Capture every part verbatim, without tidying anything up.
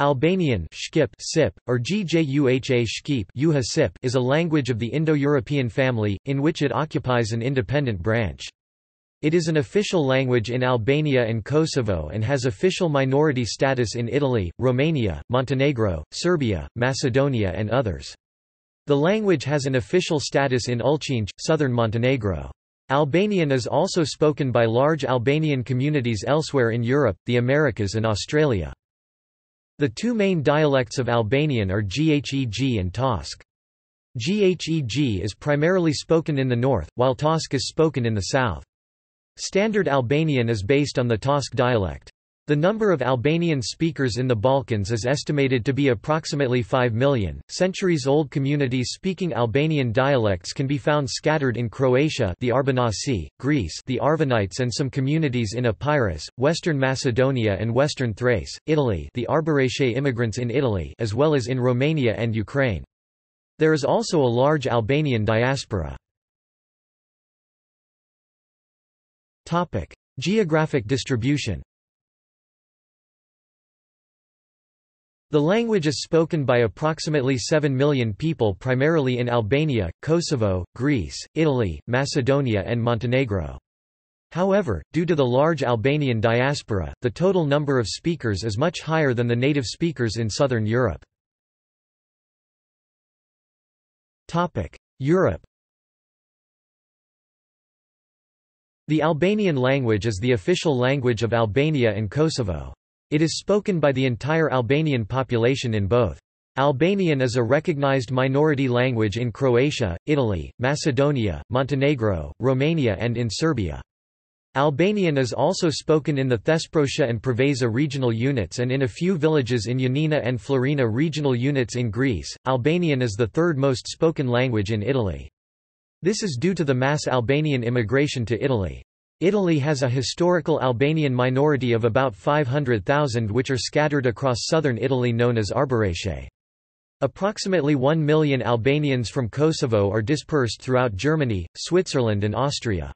Albanian or Gjuha shqipe is a language of the Indo-European family, in which it occupies an independent branch. It is an official language in Albania and Kosovo and has official minority status in Italy, Romania, Montenegro, Serbia, Macedonia and others. The language has an official status in Ulcinj, southern Montenegro. Albanian is also spoken by large Albanian communities elsewhere in Europe, the Americas and Australia. The two main dialects of Albanian are Gheg and Tosk. Gheg is primarily spoken in the north, while Tosk is spoken in the south. Standard Albanian is based on the Tosk dialect. The number of Albanian speakers in the Balkans is estimated to be approximately five million. Centuries-old communities speaking Albanian dialects can be found scattered in Croatia, the Arbanasi, Greece, the Arvanites, and some communities in Epirus, Western Macedonia and Western Thrace, Italy, the Arbëreshë immigrants in Italy, as well as in Romania and Ukraine. There is also a large Albanian diaspora. Topic: Geographic distribution. The language is spoken by approximately seven million people primarily in Albania, Kosovo, Greece, Italy, Macedonia and Montenegro. However, due to the large Albanian diaspora, the total number of speakers is much higher than the native speakers in southern Europe. Topic: Europe. The Albanian language is the official language of Albania and Kosovo. It is spoken by the entire Albanian population in both. Albanian is a recognized minority language in Croatia, Italy, Macedonia, Montenegro, Romania and in Serbia. Albanian is also spoken in the Thesprotia and Preveza regional units and in a few villages in Ioannina and Florina regional units in Greece. Albanian is the third most spoken language in Italy. This is due to the mass Albanian immigration to Italy. Italy has a historical Albanian minority of about five hundred thousand which are scattered across southern Italy known as Arbëreshë. Approximately one million Albanians from Kosovo are dispersed throughout Germany, Switzerland and Austria.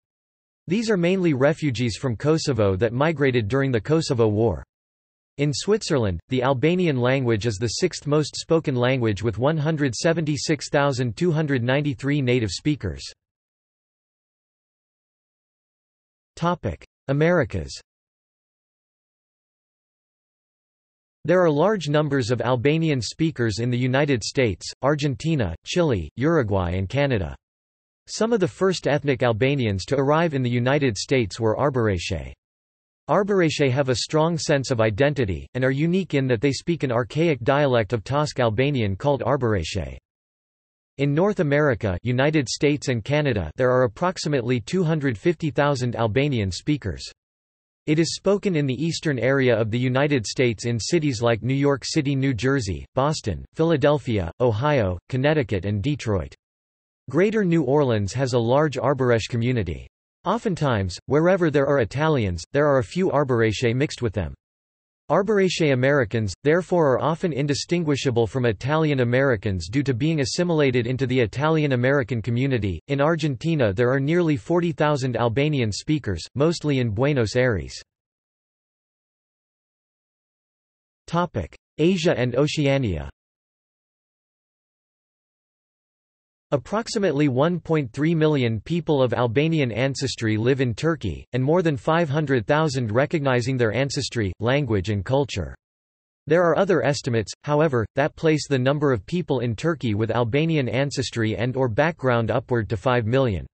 These are mainly refugees from Kosovo that migrated during the Kosovo War. In Switzerland, the Albanian language is the sixth most spoken language with one hundred seventy-six thousand two hundred ninety-three native speakers. Americas. There are large numbers of Albanian speakers in the United States, Argentina, Chile, Uruguay and Canada. Some of the first ethnic Albanians to arrive in the United States were Arbëreshë. Arbëreshë have a strong sense of identity, and are unique in that they speak an archaic dialect of Tosk Albanian called Arbëreshë. In North America, United States and Canada, there are approximately two hundred fifty thousand Albanian speakers. It is spoken in the eastern area of the United States in cities like New York City, New Jersey, Boston, Philadelphia, Ohio, Connecticut and Detroit. Greater New Orleans has a large Arbëresh community. Oftentimes, wherever there are Italians, there are a few Arbëreshë mixed with them. Arbëreshë Americans, therefore, are often indistinguishable from Italian Americans due to being assimilated into the Italian American community. In Argentina, there are nearly forty thousand Albanian speakers, mostly in Buenos Aires. Topic: Asia and Oceania. Approximately one point three million people of Albanian ancestry live in Turkey, and more than five hundred thousand recognizing their ancestry, language and culture. There are other estimates, however, that place the number of people in Turkey with Albanian ancestry and or background upward to five million.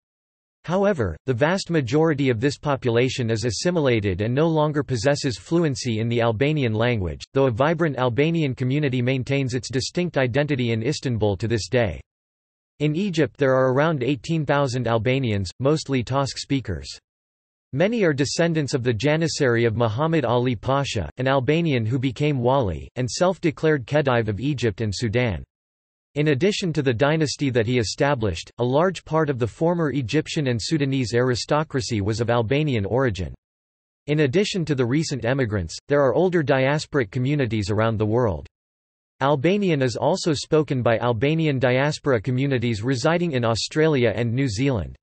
However, the vast majority of this population is assimilated and no longer possesses fluency in the Albanian language, though a vibrant Albanian community maintains its distinct identity in Istanbul to this day. In Egypt there are around eighteen thousand Albanians, mostly Tosk speakers. Many are descendants of the Janissary of Muhammad Ali Pasha, an Albanian who became Wali, and self-declared Khedive of Egypt and Sudan. In addition to the dynasty that he established, a large part of the former Egyptian and Sudanese aristocracy was of Albanian origin. In addition to the recent emigrants, there are older diasporic communities around the world. Albanian is also spoken by Albanian diaspora communities residing in Australia and New Zealand.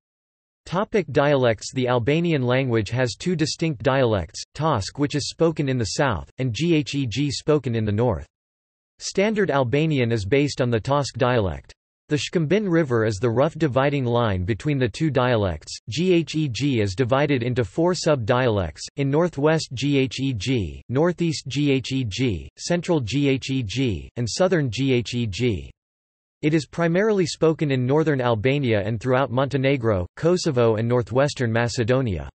Topic dialects. The Albanian language has two distinct dialects, Tosk, which is spoken in the south, and Gheg, spoken in the north. Standard Albanian is based on the Tosk dialect. The Shkumbin River is the rough dividing line between the two dialects. Gheg is divided into four sub-dialects, in northwest Gheg, northeast Gheg, central Gheg, and southern Gheg. It is primarily spoken in northern Albania and throughout Montenegro, Kosovo and northwestern Macedonia.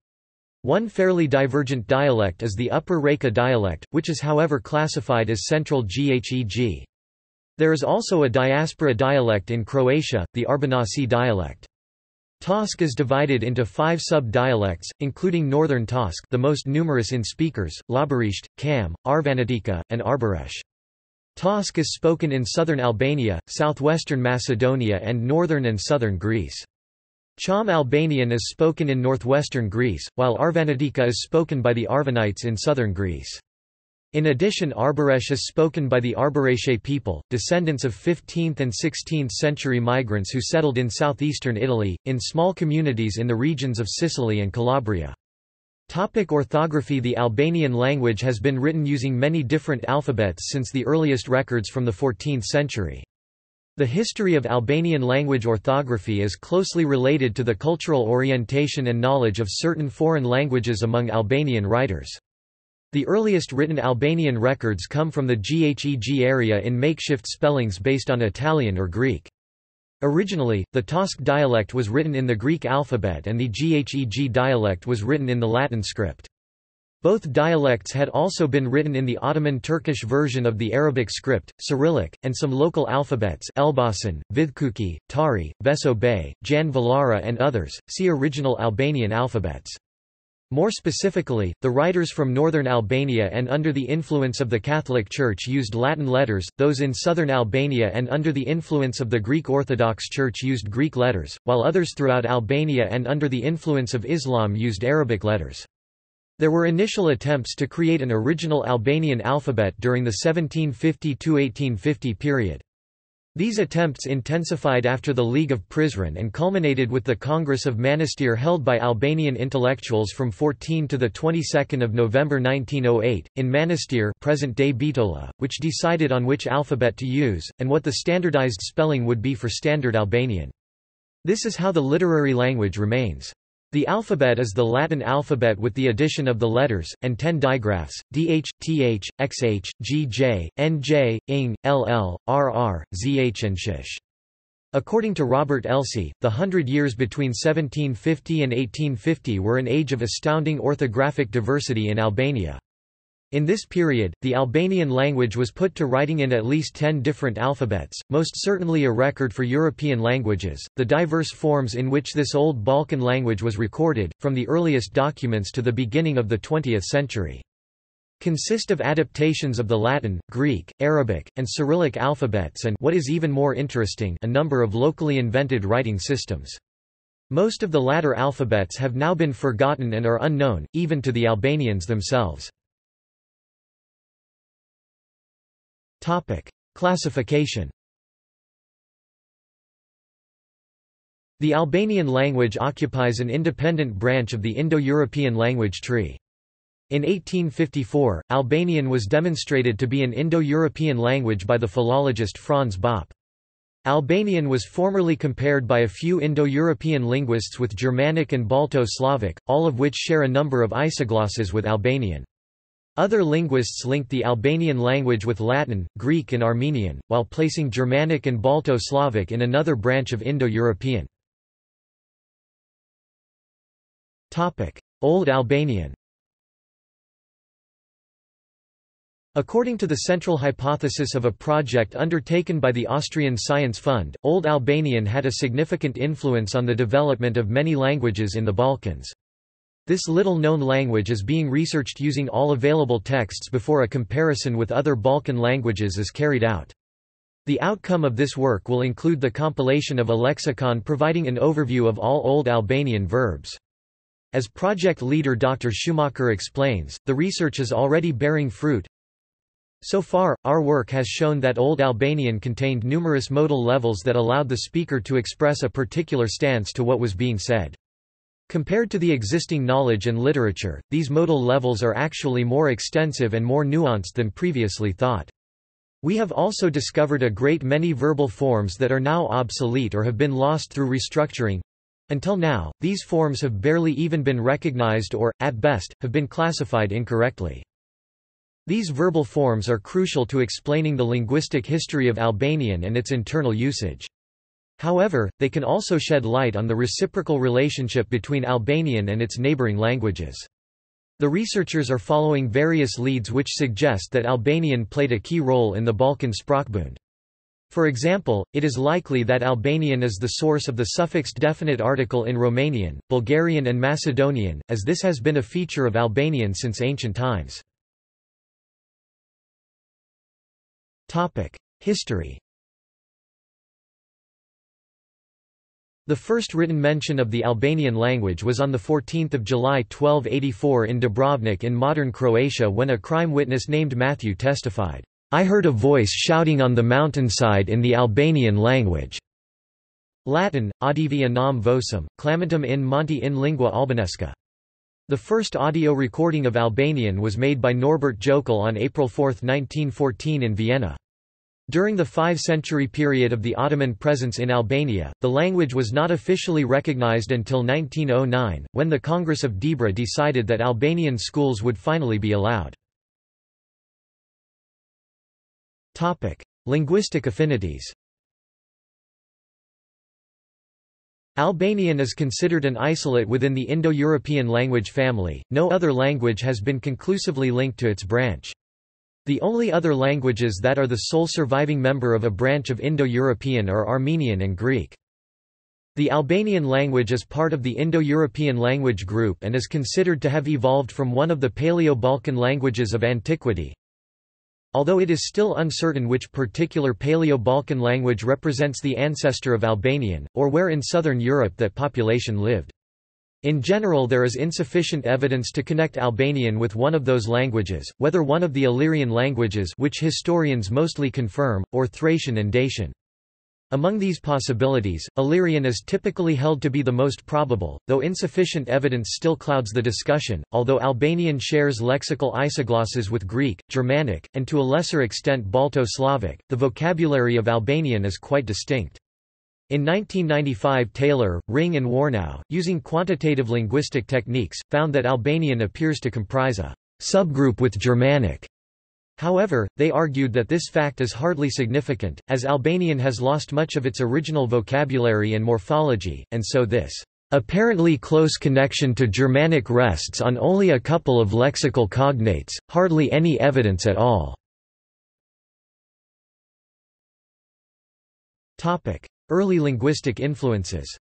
One fairly divergent dialect is the Upper Reka dialect, which is however classified as central Gheg. There is also a diaspora dialect in Croatia, the Arbanasi dialect. Tosk is divided into five sub-dialects, including Northern Tosk, the most numerous in speakers, Laborisht, Kam, Arvanitika, and Arbëreshë. Tosk is spoken in southern Albania, southwestern Macedonia, and northern and southern Greece. Cham Albanian is spoken in northwestern Greece, while Arvanitika is spoken by the Arvanites in southern Greece. In addition, Arbëreshë is spoken by the Arbëreshë people, descendants of fifteenth and sixteenth century migrants who settled in southeastern Italy, in small communities in the regions of Sicily and Calabria. Topic orthography. The Albanian language has been written using many different alphabets since the earliest records from the fourteenth century. The history of Albanian language orthography is closely related to the cultural orientation and knowledge of certain foreign languages among Albanian writers. The earliest written Albanian records come from the Gheg area in makeshift spellings based on Italian or Greek. Originally, the Tosk dialect was written in the Greek alphabet and the Gheg dialect was written in the Latin script. Both dialects had also been written in the Ottoman Turkish version of the Arabic script, Cyrillic, and some local alphabets Elbasan, Vidkuki, Tari, Veso Bey, Jan Valara and others, see original Albanian alphabets. More specifically, the writers from northern Albania and under the influence of the Catholic Church used Latin letters, those in southern Albania and under the influence of the Greek Orthodox Church used Greek letters, while others throughout Albania and under the influence of Islam used Arabic letters. There were initial attempts to create an original Albanian alphabet during the seventeen fifty to eighteen fifty period. These attempts intensified after the League of Prizren and culminated with the Congress of Manastir held by Albanian intellectuals from fourteen to the twenty-second of November nineteen oh eight in Manastir, present-day Bitola, which decided on which alphabet to use and what the standardized spelling would be for standard Albanian. This is how the literary language remains. The alphabet is the Latin alphabet with the addition of the letters, and ten digraphs, dh, th, xh, gj, nj, ing, ll, rr, zh and sh. According to Robert Elsie, the hundred years between seventeen fifty and eighteen fifty were an age of astounding orthographic diversity in Albania. In this period, the Albanian language was put to writing in at least ten different alphabets, most certainly a record for European languages. The diverse forms in which this old Balkan language was recorded, from the earliest documents to the beginning of the twentieth century, consist of adaptations of the Latin, Greek, Arabic, and Cyrillic alphabets and, what is even more interesting, a number of locally invented writing systems. Most of the latter alphabets have now been forgotten and are unknown, even to the Albanians themselves. Topic: Classification. The Albanian language occupies an independent branch of the Indo-European language tree. In eighteen fifty-four, Albanian was demonstrated to be an Indo-European language by the philologist Franz Bopp. Albanian was formerly compared by a few Indo-European linguists with Germanic and Balto-Slavic, all of which share a number of isoglosses with Albanian. Other linguists linked the Albanian language with Latin, Greek and Armenian, while placing Germanic and Balto-Slavic in another branch of Indo-European. Old Albanian. According to the central hypothesis of a project undertaken by the Austrian Science Fund, Old Albanian had a significant influence on the development of many languages in the Balkans. This little-known language is being researched using all available texts before a comparison with other Balkan languages is carried out. The outcome of this work will include the compilation of a lexicon providing an overview of all Old Albanian verbs. As project leader Doctor Schumacher explains, the research is already bearing fruit. So far, our work has shown that Old Albanian contained numerous modal levels that allowed the speaker to express a particular stance to what was being said. Compared to the existing knowledge and literature, these modal levels are actually more extensive and more nuanced than previously thought. We have also discovered a great many verbal forms that are now obsolete or have been lost through restructuring. Until now, these forms have barely even been recognized or, at best, have been classified incorrectly. These verbal forms are crucial to explaining the linguistic history of Albanian and its internal usage. However, they can also shed light on the reciprocal relationship between Albanian and its neighboring languages. The researchers are following various leads which suggest that Albanian played a key role in the Balkan Sprachbund. For example, it is likely that Albanian is the source of the suffixed definite article in Romanian, Bulgarian and Macedonian, as this has been a feature of Albanian since ancient times. History. The first written mention of the Albanian language was on the fourteenth of July twelve eighty-four in Dubrovnik in modern Croatia when a crime witness named Matthew testified, "I heard a voice shouting on the mountainside in the Albanian language." Latin, audivi nam vocem, clamentem in monte in lingua albanesca. The first audio recording of Albanian was made by Norbert Jokl on April fourth nineteen fourteen in Vienna. During the five-century period of the Ottoman presence in Albania, the language was not officially recognized until nineteen oh nine, when the Congress of Debra decided that Albanian schools would finally be allowed. Topic: Linguistic affinities. Albanian is considered an isolate within the Indo-European language family. No other language has been conclusively linked to its branch. The only other languages that are the sole surviving member of a branch of Indo-European are Armenian and Greek. The Albanian language is part of the Indo-European language group and is considered to have evolved from one of the Paleo-Balkan languages of antiquity, although it is still uncertain which particular Paleo-Balkan language represents the ancestor of Albanian, or where in southern Europe that population lived. In general, there is insufficient evidence to connect Albanian with one of those languages, whether one of the Illyrian languages, which historians mostly confirm, or Thracian and Dacian. Among these possibilities, Illyrian is typically held to be the most probable, though insufficient evidence still clouds the discussion. Although Albanian shares lexical isoglosses with Greek, Germanic, and to a lesser extent Balto-Slavic, the vocabulary of Albanian is quite distinct. In nineteen ninety-five, Taylor, Ring and Warnow, using quantitative linguistic techniques, found that Albanian appears to comprise a subgroup with Germanic. However, they argued that this fact is hardly significant, as Albanian has lost much of its original vocabulary and morphology, and so this apparently close connection to Germanic rests on only a couple of lexical cognates, hardly any evidence at all. Early linguistic influences.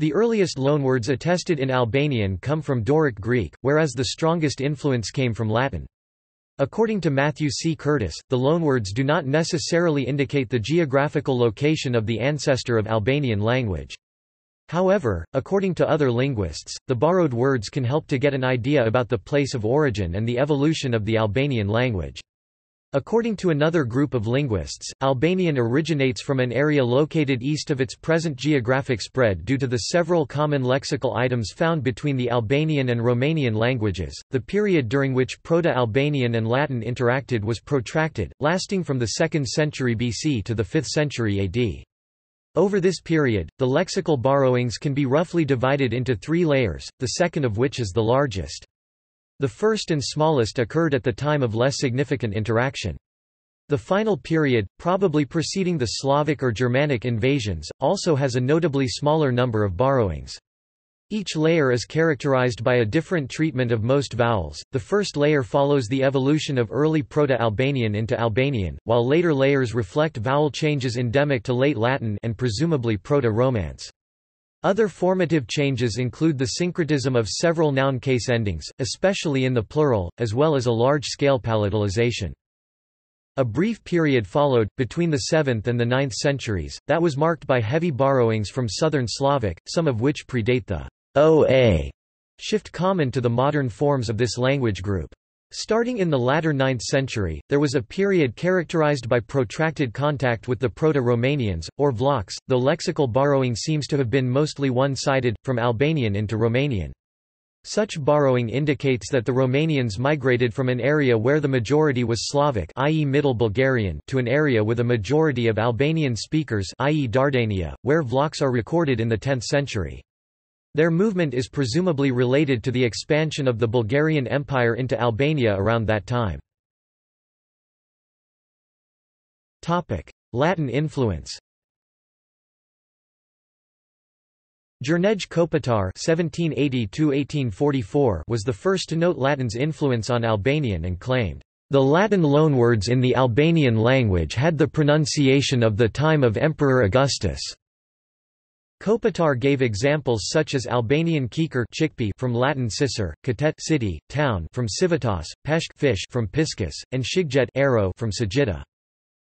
The earliest loanwords attested in Albanian come from Doric Greek, whereas the strongest influence came from Latin. According to Matthew C. Curtis, the loanwords do not necessarily indicate the geographical location of the ancestor of Albanian language. However, according to other linguists, the borrowed words can help to get an idea about the place of origin and the evolution of the Albanian language. According to another group of linguists, Albanian originates from an area located east of its present geographic spread due to the several common lexical items found between the Albanian and Romanian languages. The period during which Proto-Albanian and Latin interacted was protracted, lasting from the second century B C to the fifth century A D. Over this period, the lexical borrowings can be roughly divided into three layers, the second of which is the largest. The first and smallest occurred at the time of less significant interaction. The final period, probably preceding the Slavic or Germanic invasions, also has a notably smaller number of borrowings. Each layer is characterized by a different treatment of most vowels. The first layer follows the evolution of early Proto-Albanian into Albanian, while later layers reflect vowel changes endemic to Late Latin and presumably Proto-Romance. Other formative changes include the syncretism of several noun case endings, especially in the plural, as well as a large-scale palatalization. A brief period followed, between the seventh and the ninth centuries, that was marked by heavy borrowings from Southern Slavic, some of which predate the «oa» shift common to the modern forms of this language group. Starting in the latter ninth century, there was a period characterized by protracted contact with the Proto-Romanians, or Vlachs, though lexical borrowing seems to have been mostly one-sided, from Albanian into Romanian. Such borrowing indicates that the Romanians migrated from an area where the majority was Slavic, that is Middle Bulgarian, to an area with a majority of Albanian speakers, that is Dardania, where Vlachs are recorded in the tenth century. Their movement is presumably related to the expansion of the Bulgarian Empire into Albania around that time. Topic: Latin influence. Gernege Kopitar (seventeen eighty to eighteen forty-four) was the first to note Latin's influence on Albanian and claimed, "The Latin loanwords in the Albanian language had the pronunciation of the time of Emperor Augustus." Kopitar gave examples such as Albanian kiker chickpea from Latin cicer, catet city, town from civitas, peshk fish from piscus, and shigjet arrow from sagitta.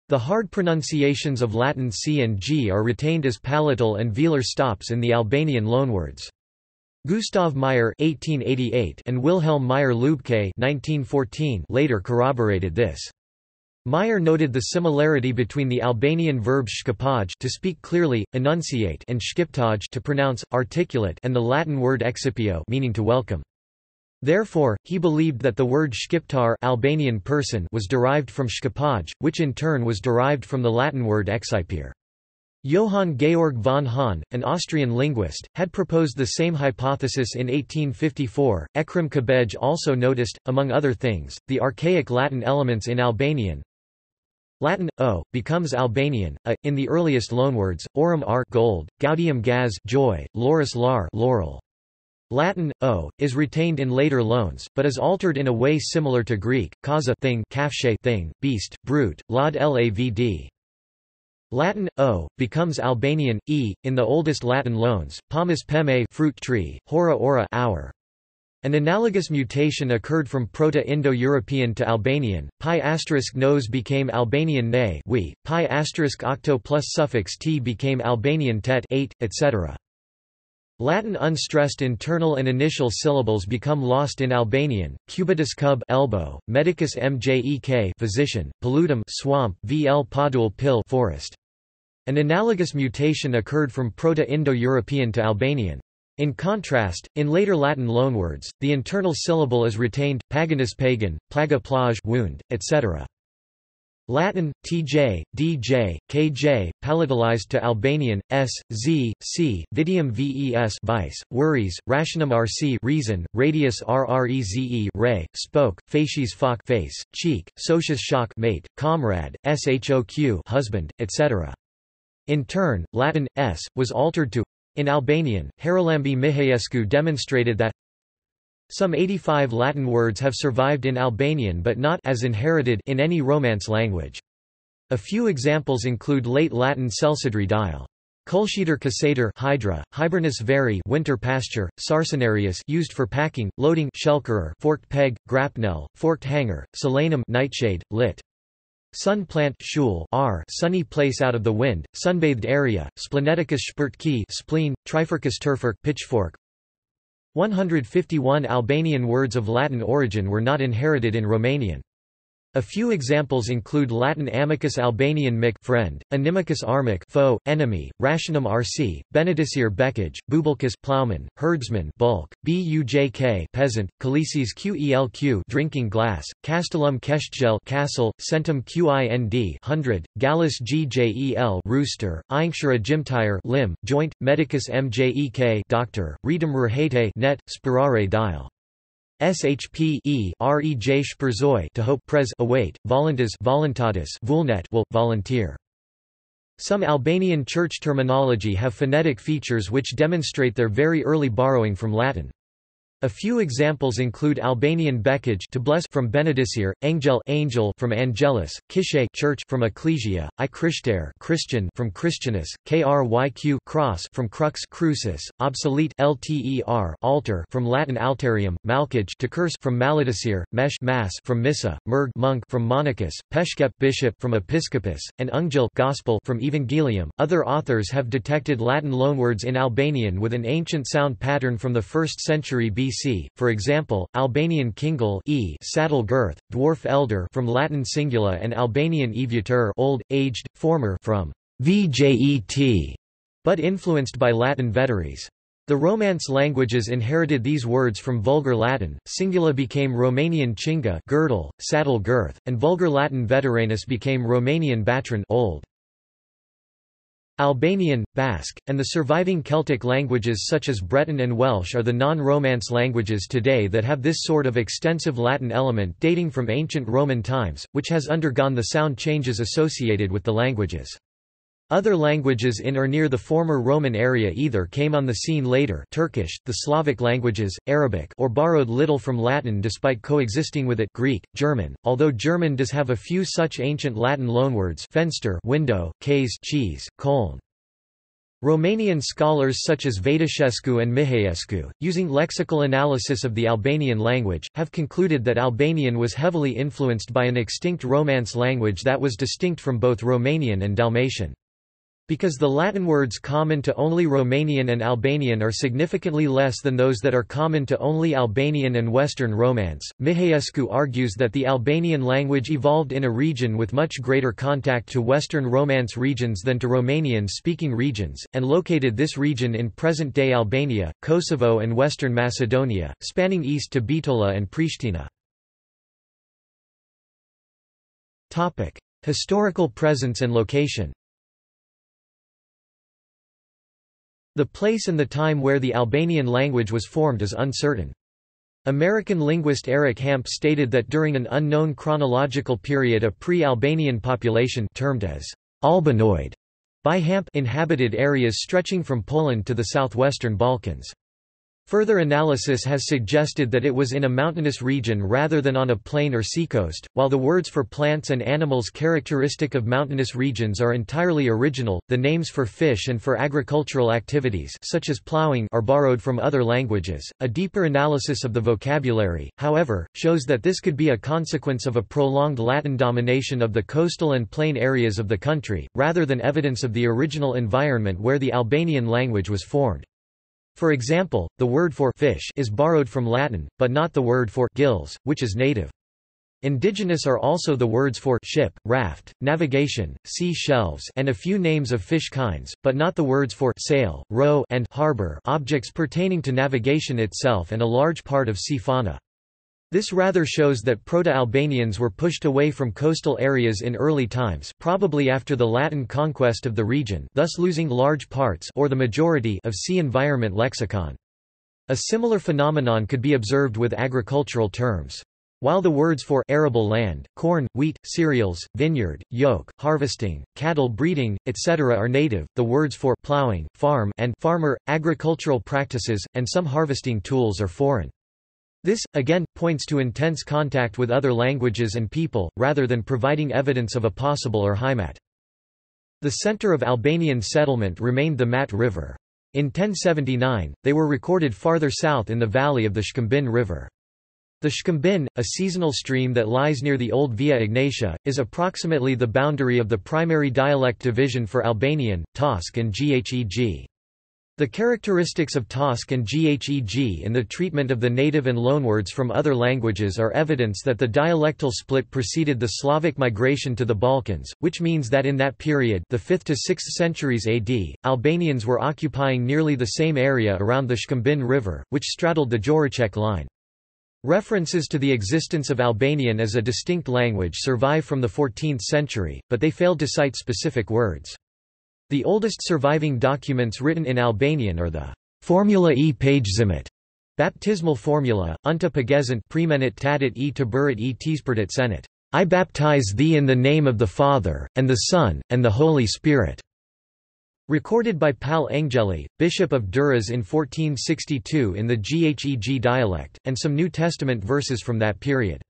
The hard pronunciations of Latin c and g are retained as palatal and velar stops in the Albanian loanwords. Gustav Meyer eighteen eighty-eight and Wilhelm Meyer Lübke nineteen fourteen later corroborated this. Meyer noted the similarity between the Albanian verb shkipaj to speak clearly, enunciate, and shkiptaj to pronounce, articulate, and the Latin word excipio, meaning to welcome. Therefore, he believed that the word shkiptar, Albanian person, was derived from shkipaj, which in turn was derived from the Latin word excipere. Johann Georg von Hahn, an Austrian linguist, had proposed the same hypothesis in eighteen fifty-four. Ekrem Kabej also noticed, among other things, the archaic Latin elements in Albanian. Latin o becomes Albanian a in the earliest loanwords: aurum art, gold; gaudium gaz, joy; laurus lar, laurel. Latin o is retained in later loans, but is altered in a way similar to Greek: causa thing, kafshe thing, beast, brute, lod lavd. Latin o becomes Albanian e in the oldest Latin loans: pomus peme, fruit tree; hora ora, hour. An analogous mutation occurred from Proto-Indo-European to Albanian. Pi asterisk nose became Albanian ne, we. Pi asterisk octo plus suffix t became Albanian tet, eight, et cetera. Latin unstressed internal and initial syllables become lost in Albanian: cubitus cub, elbow; medicus mjek, physician; pollutum, swamp; vl podul, pill, forest. An analogous mutation occurred from Proto-Indo-European to Albanian. In contrast, in later Latin loanwords, the internal syllable is retained: paganus, pagan; plaga, plage, wound, et cetera. Latin tj, dj, kj, palatalized to Albanian: s, z, c; vidium ves, vice; worries; rationum rc, reason; radius rreze, ray; spoke; facies foc, face; cheek; socius shock, mate; comrade; shoq, husband, et cetera. In turn, Latin s was altered to. In Albanian, Harolambi Mihaescu demonstrated that some eighty-five Latin words have survived in Albanian but not as inherited in any Romance language. A few examples include late Latin Celsidri dial. Kulshiter cassator, hydra; hibernus veri, winter pasture; sarsenarius, used for packing, loading; shelkerer, forked peg, grapnel, forked hanger; solanum, nightshade, lit. Sun plant, shul, r, sunny place out of the wind, sunbathed area; spleneticus spurtki, spleen; trifurcus turfurc, pitchfork. one hundred fifty-one Albanian words of Latin origin were not inherited in Romanian. A few examples include Latin amicus, Albanian mic, friend; animicus armic, foe, enemy; rationum rc, benedicere, beckage; bubulcus, plowman, herdsman; bulk, bujk, peasant; calices, quelq, drinking glass; castellum keshgel, castle; centum qind, hundred; gallus gjel, rooster; einxura gymtire, limb; joint; medicus mjek, doctor; redum rehate, net; spirare dial. S H P E R E J Spurzoi to hope, pres, await; voluntas, voluntatis, vulnet, will, volunteer. Some Albanian church terminology have phonetic features which demonstrate their very early borrowing from Latin. A few examples include Albanian beckage, to bless, from benedicere; angel, angel, from angelus; kishe, church, from ecclesia; I Christer, Christian, from Christianus; kryq, cross, from crux, crucis; obsolete, lter, altar, from Latin altarium; malkage, to curse, from maledicere; mesh, mass, from missa; merg, monk, from monachus; peshkep, bishop, from episcopus; and ungjil, gospel, from evangelium. Other authors have detected Latin loanwords in Albanian with an ancient sound pattern from the first century B C B C, for example, Albanian kingal e saddle girth, dwarf elder from Latin singula and Albanian evutur old, aged, former from vjet, but influenced by Latin veteres. The Romance languages inherited these words from Vulgar Latin, singula became Romanian chinga girdle, saddle girth, and Vulgar Latin veteranus became Romanian batran old. Albanian, Basque, and the surviving Celtic languages such as Breton and Welsh are the non-Romance languages today that have this sort of extensive Latin element dating from ancient Roman times, which has undergone the sound changes associated with the languages. Other languages in or near the former Roman area either came on the scene later, Turkish, the Slavic languages, Arabic, or borrowed little from Latin despite coexisting with it, Greek, German, although German does have a few such ancient Latin loanwords, fenster, window, case, cheese, colon. Romanian scholars such as Vadishescu and Mihaescu, using lexical analysis of the Albanian language, have concluded that Albanian was heavily influenced by an extinct Romance language that was distinct from both Romanian and Dalmatian. Because the Latin words common to only Romanian and Albanian are significantly less than those that are common to only Albanian and Western Romance, Mihaescu argues that the Albanian language evolved in a region with much greater contact to Western Romance regions than to Romanian-speaking regions, and located this region in present-day Albania, Kosovo and Western Macedonia, spanning east to Bitola and Pristina. Historical presence and location. The place and the time where the Albanian language was formed is uncertain. American linguist Eric Hamp stated that during an unknown chronological period a pre-Albanian population termed as Albanoid by Hamp inhabited areas stretching from Poland to the southwestern Balkans. Further analysis has suggested that it was in a mountainous region rather than on a plain or seacoast. While the words for plants and animals characteristic of mountainous regions are entirely original, the names for fish and for agricultural activities such as plowing are borrowed from other languages. A deeper analysis of the vocabulary, however, shows that this could be a consequence of a prolonged Latin domination of the coastal and plain areas of the country, rather than evidence of the original environment where the Albanian language was formed. For example, the word for fish is borrowed from Latin, but not the word for gills, which is native. Indigenous are also the words for ship, raft, navigation, sea shelves, and a few names of fish kinds, but not the words for sail, row, and harbor, objects pertaining to navigation itself and a large part of sea fauna. This rather shows that Proto-Albanians were pushed away from coastal areas in early times, probably after the Latin conquest of the region, thus losing large parts or the majority of sea environment lexicon. A similar phenomenon could be observed with agricultural terms. While the words for arable land, corn, wheat, cereals, vineyard, yoke, harvesting, cattle breeding, et cetera are native, the words for plowing, farm, and farmer, agricultural practices, and some harvesting tools are foreign. This, again, points to intense contact with other languages and people, rather than providing evidence of a possible Urheimat. The center of Albanian settlement remained the Mat River. In ten seventy-nine, they were recorded farther south in the valley of the Shkëmbin River. The Shkëmbin, a seasonal stream that lies near the old Via Ignatia, is approximately the boundary of the primary dialect division for Albanian, Tosk and Gheg. The characteristics of Tosk and Gheg in the treatment of the native and loanwords from other languages are evidence that the dialectal split preceded the Slavic migration to the Balkans, which means that in that period, the fifth to sixth centuries A D, Albanians were occupying nearly the same area around the Shkëmbin River, which straddled the Joricek line. References to the existence of Albanian as a distinct language survive from the fourteenth century, but they failed to cite specific words. The oldest surviving documents written in Albanian are the Formula e Pagezimit, baptismal formula, unta pagezant premenit tatit e taburit e tisperdit senit. I baptize thee in the name of the Father, and the Son, and the Holy Spirit. Recorded by Pal Engjëlli, Bishop of Durrës in fourteen sixty-two in the Gheg dialect, and some New Testament verses from that period.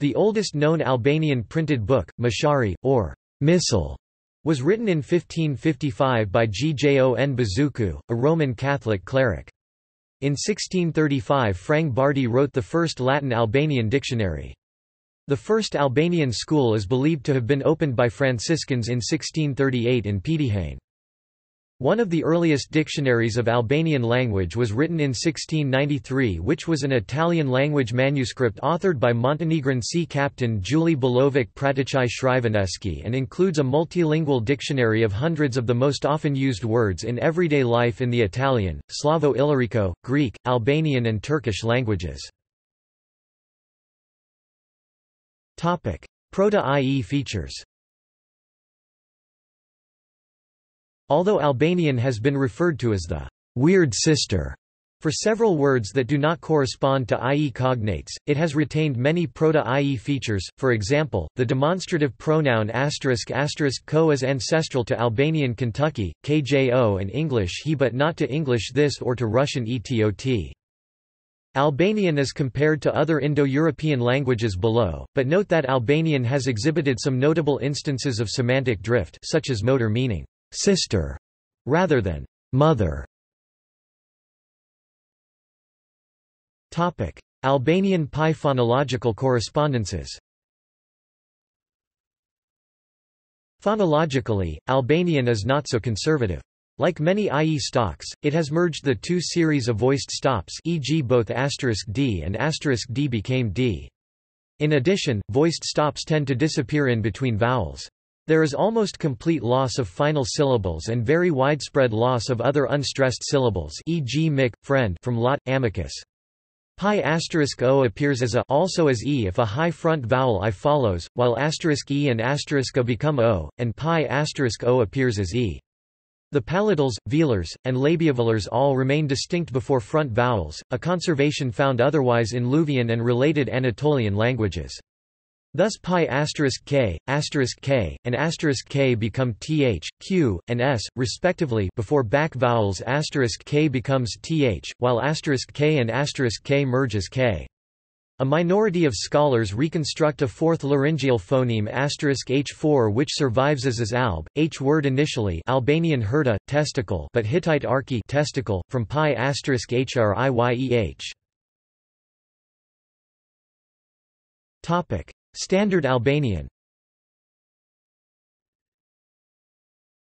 The oldest known Albanian printed book, Mishari, or Missal, was written in fifteen fifty-five by Gjon Buzuku, a Roman Catholic cleric. In sixteen thirty-five Frang Bardhi wrote the first Latin-Albanian dictionary. The first Albanian school is believed to have been opened by Franciscans in sixteen thirty-eight in Pidihane. One of the earliest dictionaries of Albanian language was written in sixteen ninety-three, which was an Italian-language manuscript authored by Montenegrin sea captain Julie Bolovic Praticaj Shrivaneski and includes a multilingual dictionary of hundreds of the most often used words in everyday life in the Italian, Slavo-Illyrico, Greek, Albanian and Turkish languages. Proto-I E features. Although Albanian has been referred to as the weird sister for several words that do not correspond to I E cognates, it has retained many proto-I E features. For example, the demonstrative pronoun asterisk asterisk ko is ancestral to Albanian Kentucky, kjo and English he but not to English this or to Russian etot. Albanian is compared to other Indo-European languages below, but note that Albanian has exhibited some notable instances of semantic drift, such as motor meaning sister rather than mother. Topic: Albanian Pi phonological correspondences. Phonologically, Albanian is not so conservative. Like many I E stocks, it has merged the two series of voiced stops, for example both *d and *d became d. In addition, voiced stops tend to disappear in between vowels. There is almost complete loss of final syllables and very widespread loss of other unstressed syllables, for example mik, friend from lot, amicus. Pi asterisk o appears as a, also as e if a high front vowel I follows, while asterisk e and asterisk a become o, and pi asterisk o appears as e. The palatals, velars, and labiovelars all remain distinct before front vowels, a conservation found otherwise in Luwian and related Anatolian languages. Thus pi asterisk k, asterisk k, and asterisk k become th, q, and s, respectively before back vowels asterisk k becomes th, while asterisk k and asterisk k merge as k. A minority of scholars reconstruct a fourth laryngeal phoneme asterisk h four which survives as is alb, h-word initially Albanian herda, testicle but Hittite archi testicle, from pi asterisk h r i y e h. Standard Albanian.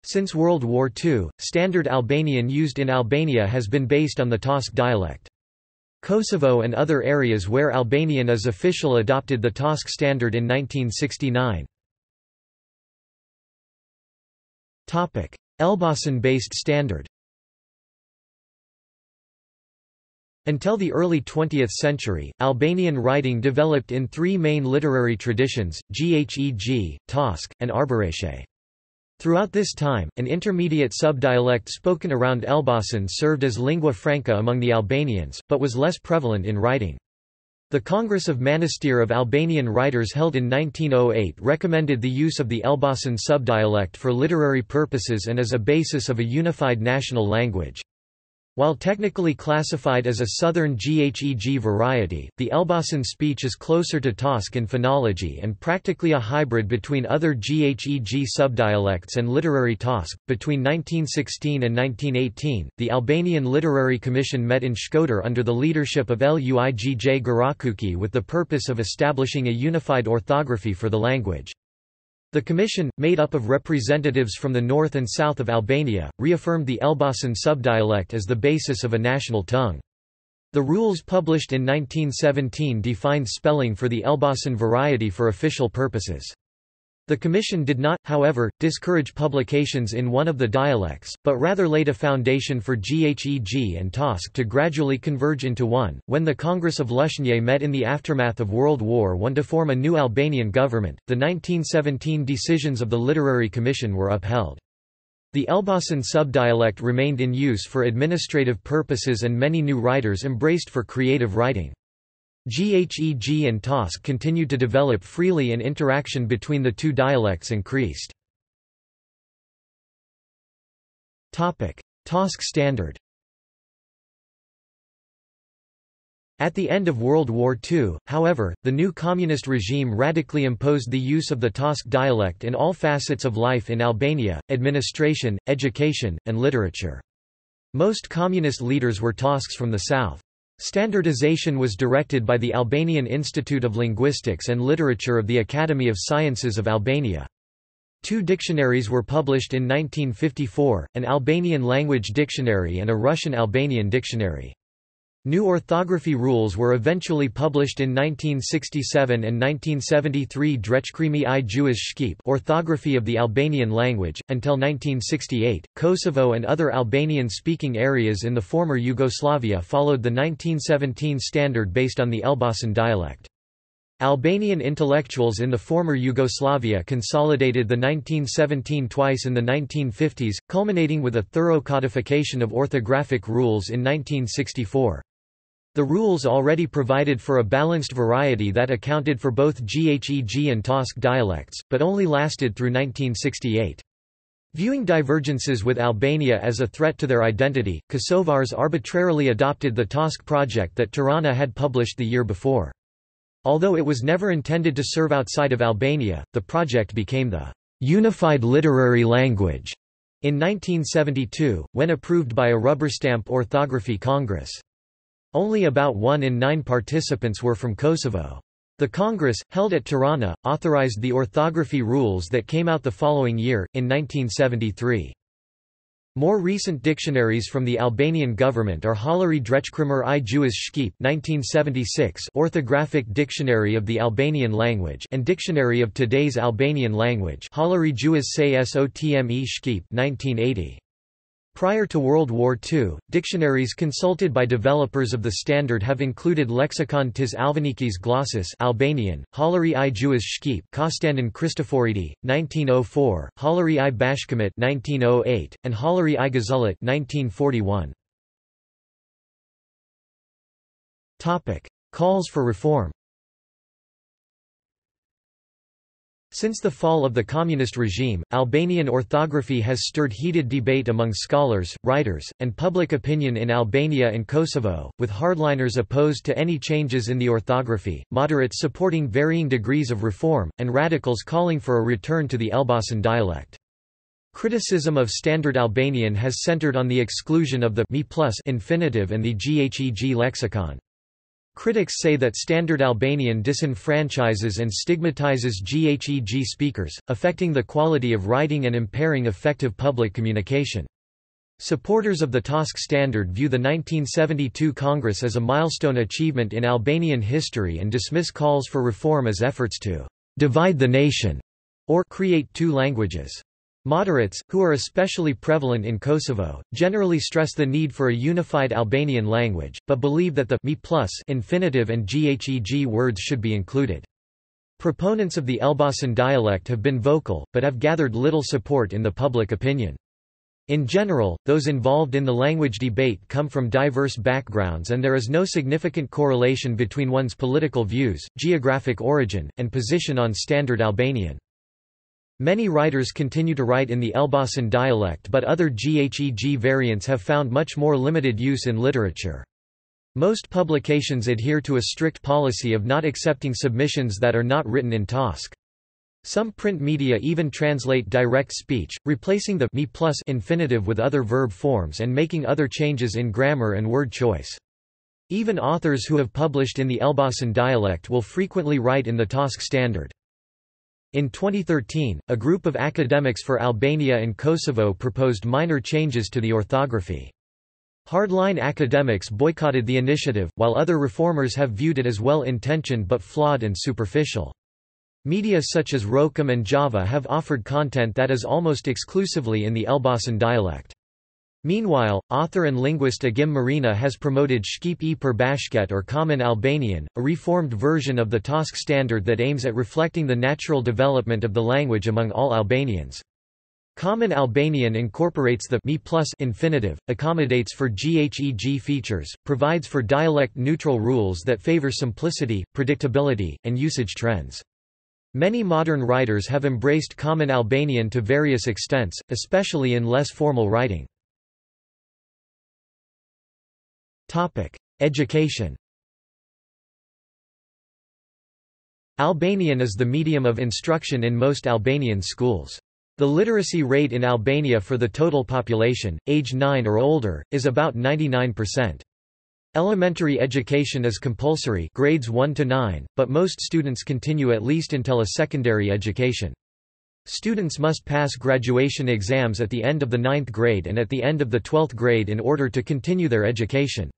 Since World War Two, Standard Albanian used in Albania has been based on the Tosk dialect. Kosovo and other areas where Albanian is official adopted the Tosk standard in nineteen sixty-nine. Elbasan-based standard. Until the early twentieth century, Albanian writing developed in three main literary traditions, Gheg, Tosk, and Arbëreshë. Throughout this time, an intermediate subdialect spoken around Elbasan served as lingua franca among the Albanians, but was less prevalent in writing. The Congress of Manastir of Albanian Writers held in nineteen oh eight recommended the use of the Elbasan subdialect for literary purposes and as a basis of a unified national language. While technically classified as a southern Gheg variety, the Elbasan speech is closer to Tosk in phonology and practically a hybrid between other Gheg subdialects and literary Tosk. Between nineteen sixteen and nineteen eighteen, the Albanian Literary Commission met in Shkodër under the leadership of Luigj Garakuki with the purpose of establishing a unified orthography for the language. The commission, made up of representatives from the north and south of Albania, reaffirmed the Elbasan subdialect as the basis of a national tongue. The rules published in nineteen seventeen defined spelling for the Elbasan variety for official purposes. The commission did not, however, discourage publications in one of the dialects, but rather laid a foundation for Gheg and Tosk to gradually converge into one. When the Congress of Lushnjë met in the aftermath of World War One to form a new Albanian government, the nineteen seventeen decisions of the Literary Commission were upheld. The Elbasan subdialect remained in use for administrative purposes and many new writers embraced for creative writing. Gheg and Tosk continued to develop freely and interaction between the two dialects increased. Tosk standard. At the end of World War Two, however, the new communist regime radically imposed the use of the Tosk dialect in all facets of life in Albania, administration, education, and literature. Most communist leaders were Tosks from the south. Standardization was directed by the Albanian Institute of Linguistics and Literature of the Academy of Sciences of Albania. Two dictionaries were published in nineteen fifty-four, an Albanian language dictionary and a Russian-Albanian dictionary. New orthography rules were eventually published in nineteen sixty-seven and nineteen seventythree. Drejtimi I Gjuhës Shqipe, orthography of the Albanian language. Until nineteen sixty-eight, Kosovo and other Albanian-speaking areas in the former Yugoslavia followed the nineteen seventeen standard based on the Elbasan dialect. Albanian intellectuals in the former Yugoslavia consolidated the nineteen seventeen twice in the nineteen fifties, culminating with a thorough codification of orthographic rules in nineteen sixty-four. The rules already provided for a balanced variety that accounted for both Gheg and Tosk dialects, but only lasted through nineteen sixty-eight. Viewing divergences with Albania as a threat to their identity, Kosovars arbitrarily adopted the Tosk project that Tirana had published the year before. Although it was never intended to serve outside of Albania, the project became the unified literary language in nineteen seventy-two, when approved by a rubberstamp orthography congress. Only about one in nine participants were from Kosovo. The Congress, held at Tirana, authorized the orthography rules that came out the following year, in nineteen seventy-three. More recent dictionaries from the Albanian government are Holleri Drejtimi I Gjuhës Shqipe nineteen seventy-six Orthographic Dictionary of the Albanian Language and Dictionary of Today's Albanian Language Holleri Gjuhës Sotme Shqipe nineteen eighty. Prior to World War Two, dictionaries consulted by developers of the standard have included Lexicon tis Albanikis Glossis Albanian, Holleri I Gjuhës Shqipe Kostandan Kristoforidi, nineteen oh four, Holleri I Bashkamet nineteen oh eight, and Holleri I Gazulet nineteen forty-one. Topic: Calls for reform. Since the fall of the communist regime, Albanian orthography has stirred heated debate among scholars, writers, and public opinion in Albania and Kosovo, with hardliners opposed to any changes in the orthography, moderates supporting varying degrees of reform, and radicals calling for a return to the Elbasan dialect. Criticism of Standard Albanian has centered on the exclusion of the me plus infinitive and the Gheg lexicon. Critics say that Standard Albanian disenfranchises and stigmatizes Gheg speakers, affecting the quality of writing and impairing effective public communication. Supporters of the Tosk standard view the nineteen seventy-two Congress as a milestone achievement in Albanian history and dismiss calls for reform as efforts to divide the nation or create two languages. Moderates, who are especially prevalent in Kosovo, generally stress the need for a unified Albanian language, but believe that the me plus infinitive and Gheg words should be included. Proponents of the Elbasan dialect have been vocal, but have gathered little support in the public opinion. In general, those involved in the language debate come from diverse backgrounds and there is no significant correlation between one's political views, geographic origin, and position on Standard Albanian. Many writers continue to write in the Elbasan dialect but other Gheg variants have found much more limited use in literature. Most publications adhere to a strict policy of not accepting submissions that are not written in Tosk. Some print media even translate direct speech, replacing the me plus infinitive with other verb forms and making other changes in grammar and word choice. Even authors who have published in the Elbasan dialect will frequently write in the Tosk standard. In twenty thirteen, a group of academics for Albania and Kosovo proposed minor changes to the orthography. Hardline academics boycotted the initiative, while other reformers have viewed it as well-intentioned but flawed and superficial. Media such as Rokum and Java have offered content that is almost exclusively in the Elbasan dialect. Meanwhile, author and linguist Agim Marina has promoted Shqipe per Bashket or Common Albanian, a reformed version of the Tosk standard that aims at reflecting the natural development of the language among all Albanians. Common Albanian incorporates the me plus infinitive, accommodates for Gheg features, provides for dialect-neutral rules that favor simplicity, predictability, and usage trends. Many modern writers have embraced Common Albanian to various extents, especially in less formal writing. Topic: Education. Albanian is the medium of instruction in most Albanian schools. The literacy rate in Albania for the total population, age nine or older, is about ninety-nine percent. Elementary education is compulsory, grades one to nine, but most students continue at least until a secondary education. Students must pass graduation exams at the end of the ninth grade and at the end of the twelfth grade in order to continue their education.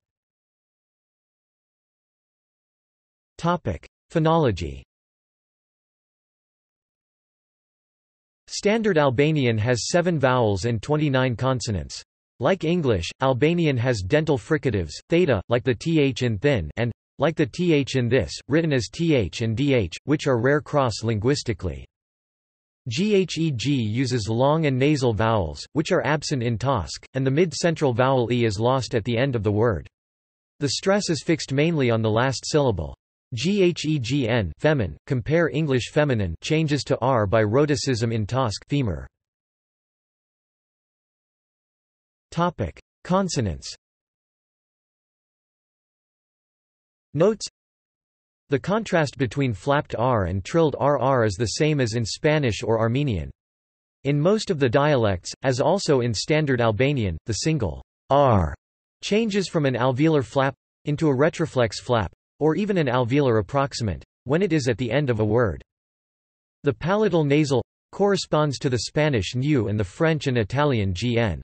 Phonology. Standard Albanian has seven vowels and twenty-nine consonants. Like English, Albanian has dental fricatives, theta, like the th in thin, and, like the th in this, written as th and dh, which are rare cross-linguistically. Gheg uses long and nasal vowels, which are absent in Tosk, and the mid-central vowel e is lost at the end of the word. The stress is fixed mainly on the last syllable. Ghegn femin, compare English feminine, changes to r by rhoticism in Tosk femur. Topic: Consonants. Notes: the contrast between flapped r and trilled rr is the same as in Spanish or Armenian. In most of the dialects, as also in Standard Albanian, the single r changes from an alveolar flap into a retroflex flap, or even an alveolar approximant, when it is at the end of a word. The palatal nasal corresponds to the Spanish ñ and the French and Italian gn.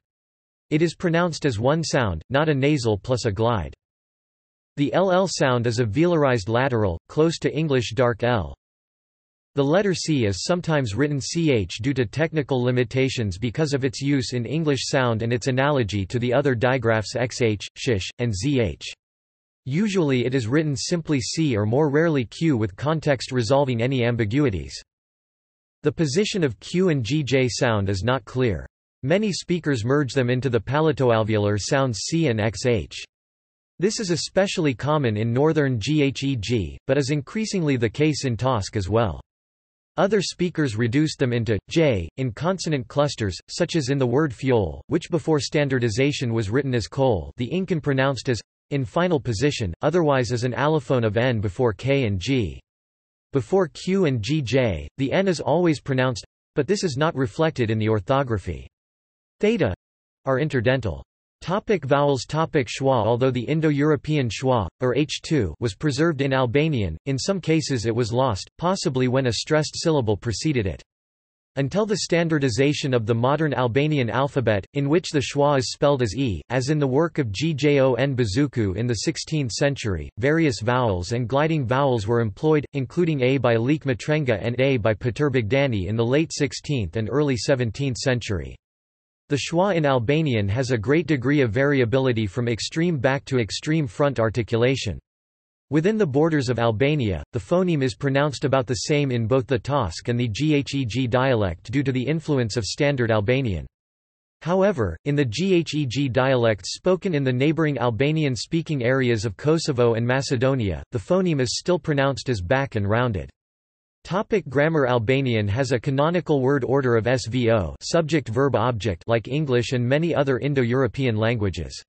It is pronounced as one sound, not a nasal plus a glide. The ll sound is a velarized lateral, close to English dark l. The letter c is sometimes written ch due to technical limitations because of its use in English sound and its analogy to the other digraphs xh, sh, and zh. Usually it is written simply C or more rarely Q, with context resolving any ambiguities. The position of Q and G J sound is not clear. Many speakers merge them into the palatoalveolar sounds C and X H. This is especially common in northern Gheg, but is increasingly the case in Tosk as well. Other speakers reduced them into J in consonant clusters, such as in the word fuel, which before standardization was written as coal, the inkan pronounced as in final position, otherwise as an allophone of n before k and g. Before q and gj, the n is always pronounced, but this is not reflected in the orthography. Theta are interdental. Topic vowels. Topic schwa. Although the Indo-European schwa, or H two, was preserved in Albanian, in some cases it was lost, possibly when a stressed syllable preceded it. Until the standardization of the modern Albanian alphabet, in which the schwa is spelled as e, as in the work of Gjon Buzuku in the sixteenth century, various vowels and gliding vowels were employed, including a by Lik Matrenga and a by Peter Bogdani in the late sixteenth and early seventeenth century. The schwa in Albanian has a great degree of variability from extreme back to extreme front articulation. Within the borders of Albania, the phoneme is pronounced about the same in both the Tosk and the Gheg dialect due to the influence of Standard Albanian. However, in the Gheg dialects spoken in the neighboring Albanian-speaking areas of Kosovo and Macedonia, the phoneme is still pronounced as back and rounded. Topic: Grammar. Albanian has a canonical word order of S V O, subject-verb-object, like English and many other Indo-European languages.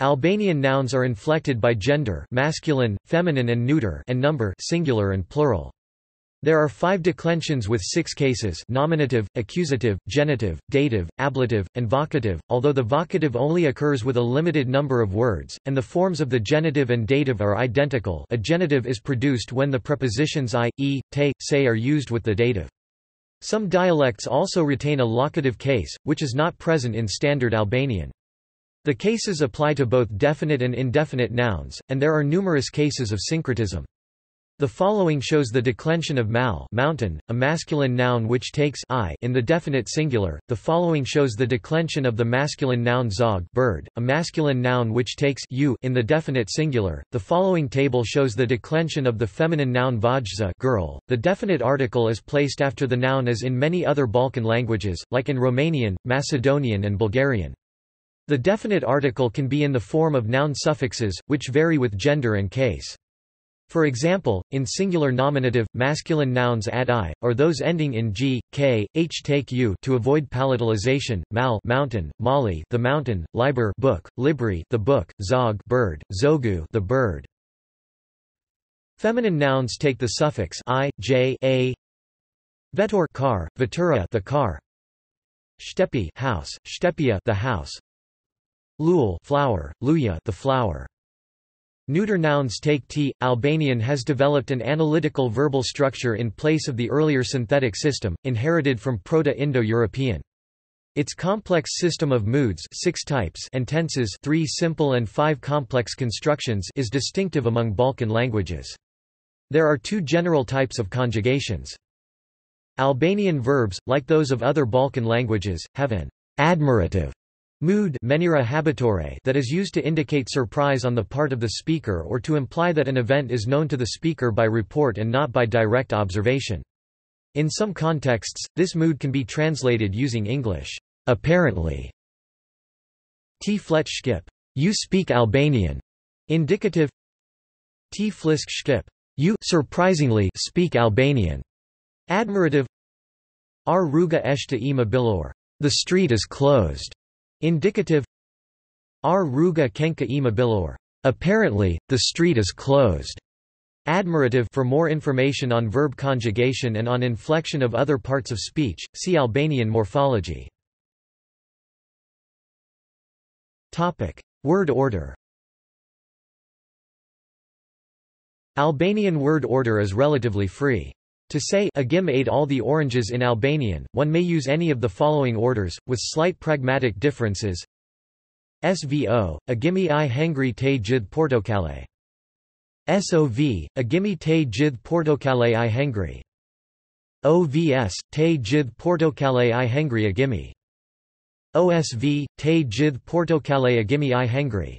Albanian nouns are inflected by gender, masculine, feminine and neuter, and number, singular and plural. There are five declensions with six cases: nominative, accusative, genitive, dative, ablative, and vocative, although the vocative only occurs with a limited number of words, and the forms of the genitive and dative are identical. A genitive is produced when the prepositions I, E, te, se are used with the dative. Some dialects also retain a locative case, which is not present in Standard Albanian. The cases apply to both definite and indefinite nouns, and there are numerous cases of syncretism. The following shows the declension of mal, mountain, a masculine noun which takes I in the definite singular. The following shows the declension of the masculine noun zog, bird, a masculine noun which takes u in the definite singular. The following table shows the declension of the feminine noun vajza, girl. The definite article is placed after the noun as in many other Balkan languages, like in Romanian, Macedonian and Bulgarian. The definite article can be in the form of noun suffixes, which vary with gender and case. For example, in singular nominative, masculine nouns add I, or those ending in g, k, h take u to avoid palatalization, mal mountain, mali the mountain, liber book, libri the book, zog bird, zogu the bird. Feminine nouns take the suffix I, j, a. Vetor car, vetura the car. Shtepi house, shtepia the house. Lul flower, luja the flower. Neuter nouns take t. Albanian has developed an analytical verbal structure in place of the earlier synthetic system, inherited from Proto-Indo-European. Its complex system of moods six types and tenses three simple and five complex constructions is distinctive among Balkan languages. There are two general types of conjugations. Albanian verbs, like those of other Balkan languages, have an admirative mood that is used to indicate surprise on the part of the speaker or to imply that an event is known to the speaker by report and not by direct observation. In some contexts, this mood can be translated using English, apparently. T fletch skip, you speak Albanian, indicative. T flisk skip, you surprisingly speak Albanian, admirative. R ruga eshta e mobilor, the street is closed, indicative. R ruga kenka e mobilor, apparently, the street is closed, admirative. For more information on verb conjugation and on inflection of other parts of speech, see Albanian morphology. Topic: Word order. Albanian word order is relatively free. To say a gim ate all the oranges in Albanian, one may use any of the following orders, with slight pragmatic differences. S V O, a gimi I hangri te jid portokale. S O V, a gimi te jid portokale I hangri. O V S, te jid portokale I hangri a gimi. O S V, te jid portokale a gimi I hangri.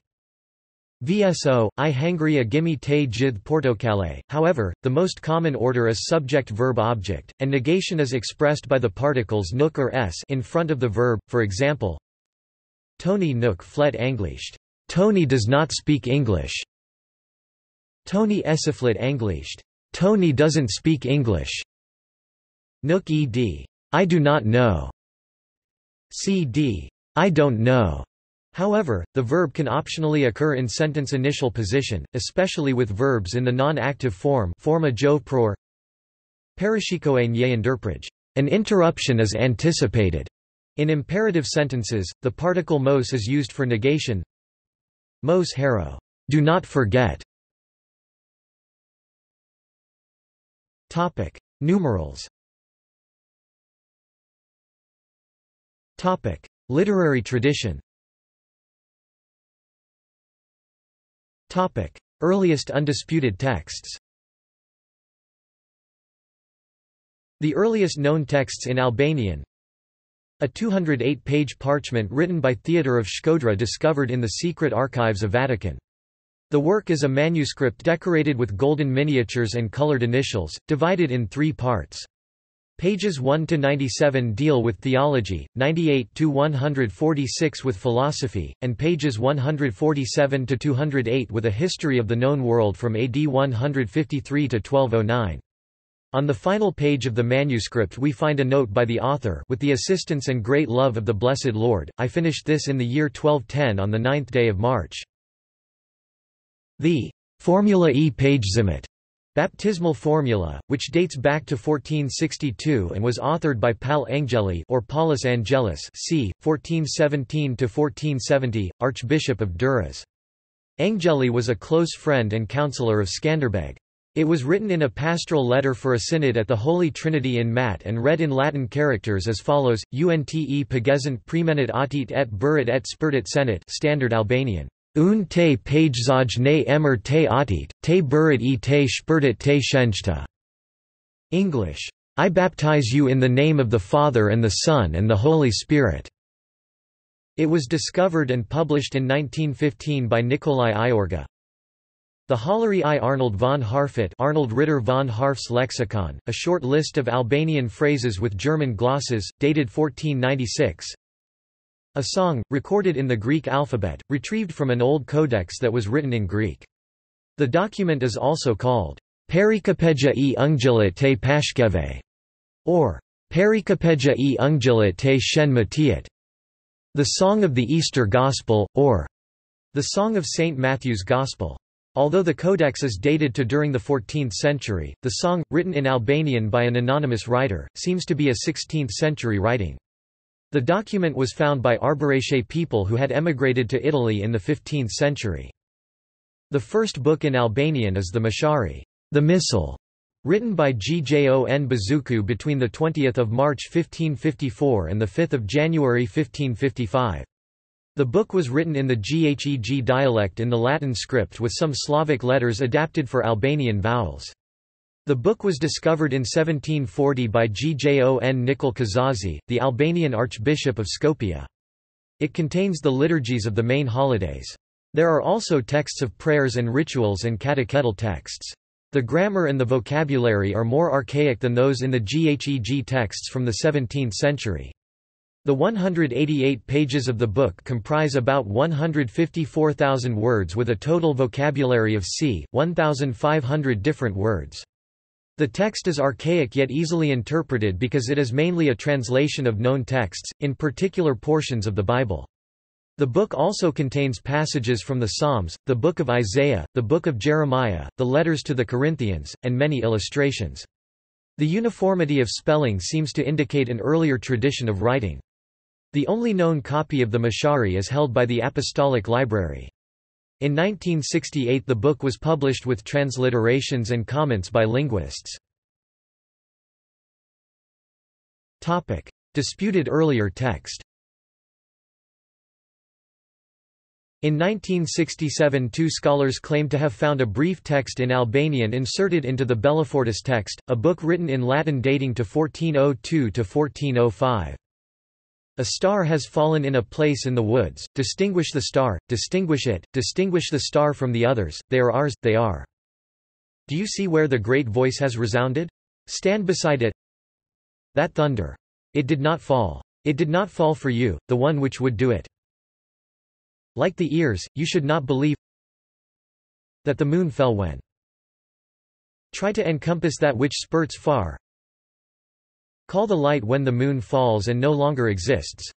V S O, I hangri a gimi te jid portokale. However, the most common order is subject-verb-object, and negation is expressed by the particles nuk or s in front of the verb, for example, Tony nuk flet anglisht. Tony does not speak English. Tony esiflet anglisht. Tony doesn't speak English. Nuk ed. I do not know. C D. I don't know. However, the verb can optionally occur in sentence initial position, especially with verbs in the non-active form forma jo pror. Perishikoe nje interprij. An interruption is anticipated. In imperative sentences, the particle mos is used for negation. Mos hero. Do not forget. Topic: Numerals. Topic: Literary tradition. Topic: Earliest undisputed texts. The earliest known texts in Albanian: a two hundred eight page parchment written by Theodore of Shkodra discovered in the secret archives of Vatican. The work is a manuscript decorated with golden miniatures and colored initials, divided in three parts. Pages one to ninety-seven deal with theology, ninety-eight to one hundred forty-six with philosophy, and pages one hundred forty-seven to two hundred eight with a history of the known world from A D one fifty-three to twelve oh nine. On the final page of the manuscript we find a note by the author, with the assistance and great love of the Blessed Lord, I finished this in the year twelve ten on the ninth day of March. The Formula e Pagezimit baptismal formula, which dates back to fourteen sixty-two and was authored by Pal Engjëlli or Palus Angelus, c. fourteen seventeen to fourteen seventy, Archbishop of Durrës. Engjëlli was a close friend and counselor of Skanderbeg. It was written in a pastoral letter for a synod at the Holy Trinity in Mat and read in Latin characters as follows: Unte pagesant premenit atit et burit et spurtit senit, Standard Albanian. Un te pagezaj ne emer te atit, te burit e te spurtit te shenjta. English. I baptize you in the name of the Father and the Son and the Holy Spirit. It was discovered and published in nineteen fifteen by Nikolai Iorga. The Hollery I Arnold von Harfit, Arnold Ritter von Harf's Lexicon, a short list of Albanian phrases with German glosses, dated fourteen ninety-six. A song, recorded in the Greek alphabet, retrieved from an old codex that was written in Greek. The document is also called Perikopeja e Ungjila te Pashkeve, or Perikopeja e Ungjila te Shen Matiat, the Song of the Easter Gospel, or the Song of Saint Matthew's Gospel. Although the codex is dated to during the fourteenth century, the song, written in Albanian by an anonymous writer, seems to be a sixteenth century writing. The document was found by Arbëreshë people who had emigrated to Italy in the fifteenth century. The first book in Albanian is the Mashari, the Missal, written by Gjon Buzuku between the twentieth of March fifteen fifty-four and the fifth of January fifteen fifty-five. The book was written in the Gheg dialect in the Latin script with some Slavic letters adapted for Albanian vowels. The book was discovered in seventeen forty by Gjon Nikol Kazazi, the Albanian Archbishop of Skopje. It contains the liturgies of the main holidays. There are also texts of prayers and rituals and catechetical texts. The grammar and the vocabulary are more archaic than those in the Gheg texts from the seventeenth century. The one hundred eighty-eight pages of the book comprise about one hundred fifty-four thousand words with a total vocabulary of c. one thousand five hundred different words. The text is archaic yet easily interpreted because it is mainly a translation of known texts, in particular portions of the Bible. The book also contains passages from the Psalms, the Book of Isaiah, the Book of Jeremiah, the letters to the Corinthians, and many illustrations. The uniformity of spelling seems to indicate an earlier tradition of writing. The only known copy of the Mashari is held by the Apostolic Library. In nineteen sixty-eight the book was published with transliterations and comments by linguists. Topic: Disputed earlier text. In nineteen sixty-seven two scholars claim to have found a brief text in Albanian inserted into the Bellifortis text, a book written in Latin dating to fourteen oh two to fourteen oh five. A star has fallen in a place in the woods, distinguish the star, distinguish it, distinguish the star from the others, they are ours, they are. Do you see where the great voice has resounded? Stand beside it. That thunder. It did not fall. It did not fall for you, the one which would do it. Like the ears, you should not believe that the moon fell when. Try to encompass that which spurts far. Call the light when the moon falls and no longer exists.